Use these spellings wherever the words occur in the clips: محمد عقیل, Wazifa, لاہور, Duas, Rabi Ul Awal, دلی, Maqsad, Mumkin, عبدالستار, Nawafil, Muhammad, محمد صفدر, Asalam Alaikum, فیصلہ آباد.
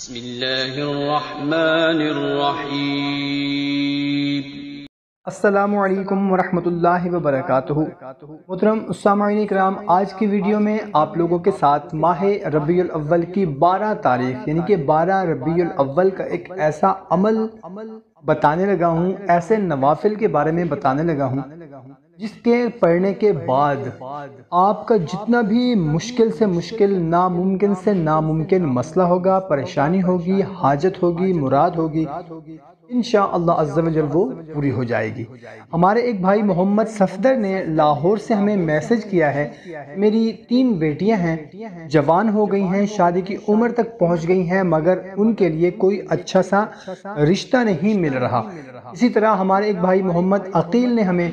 بسم اللہ الرحمن الرحیم۔ السلام علیکم ورحمۃ اللہ وبرکاتہ۔ محترم سامعین کرام، آج کی ویڈیو میں آپ لوگوں کے ساتھ ماہ ربیع الاول کی 12 تاریخ یعنی کہ 12 ربیع الاول کا ایک ایسا عمل بتانے لگا ہوں، ایسے نوافل کے بارے میں بتانے لگا ہوں جس کے پڑھنے کے بعد آپ کا جتنا بھی مشکل سے مشکل، ناممکن سے ناممکن مسئلہ ہوگا، پریشانی ہوگی، حاجت ہوگی، مراد ہوگی، انشاءاللہ عز و جل وہ پوری ہو جائے گی۔ ہمارے ایک بھائی محمد صفدر نے لاہور سے ہمیں میسج کیا ہے، میری 3 بیٹیاں ہیں، جوان ہو گئی ہیں، شادی کی عمر تک پہنچ گئی ہیں، مگر ان کے لیے کوئی اچھا سا رشتہ نہیں مل رہا۔ اسی طرح ہمارے ایک بھائی محمد عقیل نے ہمیں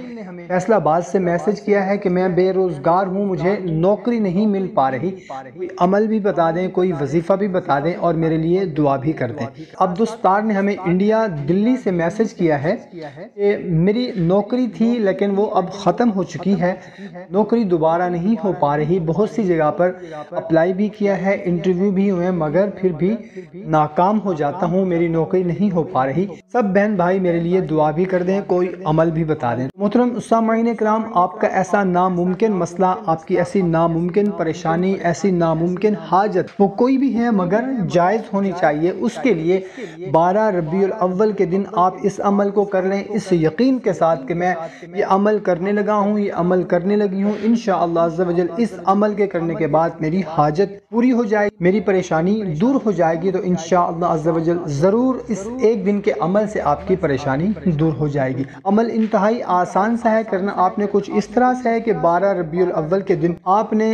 فیصلہ آباد سے میسج کیا ہے کہ میں بے روزگار ہوں، مجھے نوکری نہیں مل پا رہی، کوئی عمل بھی بتا دیں، کوئی وظیفہ بھی بتا دیں اور میرے لیے دعا بھی کر دیں۔ عبدالستار نے ہمیں انڈیا دلی سے میسج کیا ہے کہ میری نوکری تھی لیکن وہ اب ختم ہو چکی ہے، نوکری دوبارہ نہیں ہو پا رہی، بہت سی جگہ پر اپلائی بھی کیا ہے، انٹرویو بھی ہوئے مگر پھر بھی ناکام ہو جاتا ہوں، میری نوکری نہیں ہو پا رہی، سب بہن بھائی میرے لیے دعا بھی کر دیں، کوئی عمل بھی بتا دیں۔ محترم سامعین کرام، آپ کا ایسا ناممکن مسئلہ، آپ کی ایسی ناممکن پریشانی، ایسی ناممکن حاجت، وہ کوئی بھی ہے مگر جائز ہونی چاہیے، اس کے لیے 12 ربیع الاول کے دن آپ اس عمل کو کر لیں، اس یقین کے ساتھ کہ میں یہ عمل کرنے لگا ہوں، یہ عمل کرنے لگی ہوں، انشاءاللہ عز و جل اس عمل کے کرنے کے بعد میری حاجت پوری ہو جائے گی، میری پریشانی دور ہو جائے گی، تو انشاءاللہ عز و جل ضرور اس ایک دن کے عمل سے آپ کی پریشانی دور ہو جائے گی۔ عمل انتہائی آسان سا ہے، کرنا آپ نے کچھ اس طرح سے ہے کہ 12 ربیع الاول کے دن آپ نے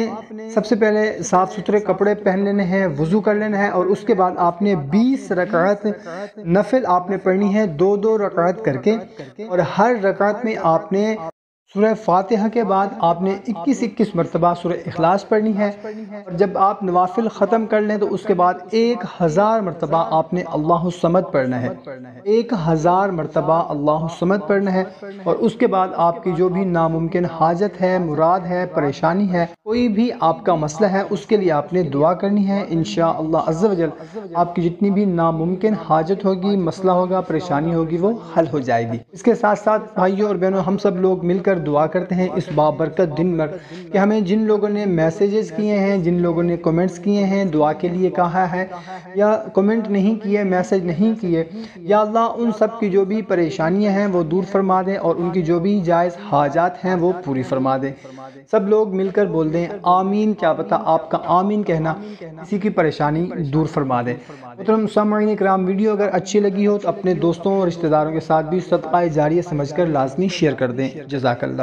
سب سے پہلے صاف ستھرے کپڑے پہن لینے ہیں، وضو کر لینا ہے اور اس کے بعد آپ نے 20 رکعت نفل آپ نے پڑھنی ہے، 2-2 رکعت کر کے، اور ہر رکعت میں آپ نے سورہ فاتحہ کے بعد آپ نے 21 مرتبہ سورہ اخلاص پڑھنی ہے، اور جب آپ نوافل ختم کر لیں تو اس کے بعد 1000 مرتبہ آپ نے اللہ الصمد پڑھنا ہے، 1000 مرتبہ اللہ الصمد پڑھنا ہے، اور اس کے بعد آپ کی جو بھی ناممکن حاجت ہے، مراد ہے، پریشانی ہے، کوئی بھی آپ کا مسئلہ ہے، اس کے لیے آپ نے دعا کرنی ہے، انشاءاللہ عز و جل آپ کی جتنی بھی ناممکن حاجت ہوگی، مسئلہ ہوگا، پریشانی ہوگی، وہ حل ہو جائے گی۔ اس کے ساتھ ساتھ بھائیوں اور بہنوں، ہم سب لوگ مل کر دعا کرتے ہیں اس بابرکت دن پر کہ ہمیں جن لوگوں نے میسیجز کیے ہیں، جن لوگوں نے کومنٹس کیے ہیں، دعا کے لیے کہا ہے یا کومنٹ نہیں کیے، میسیج نہیں کیے، یا اللہ ان سب کی جو بھی پریشانیاں ہیں وہ دور فرما دیں اور ان کی جو بھی جائز حاجات ہیں وہ پوری فرما دیں۔ سب لوگ مل کر بول دیں آمین، کیا پتہ آپ کا آمین کہنا کسی کی پریشانی دور فرما دیں۔ محترم سامعین کرام، ویڈیو اگر اچھی لگی ہو تو اپنے دوستوں اور رشتہ داروں کے ساتھ بھی صدقہ جاریہ سمجھ کر لازمی شیئر کر دیں۔ جزاک اللہ۔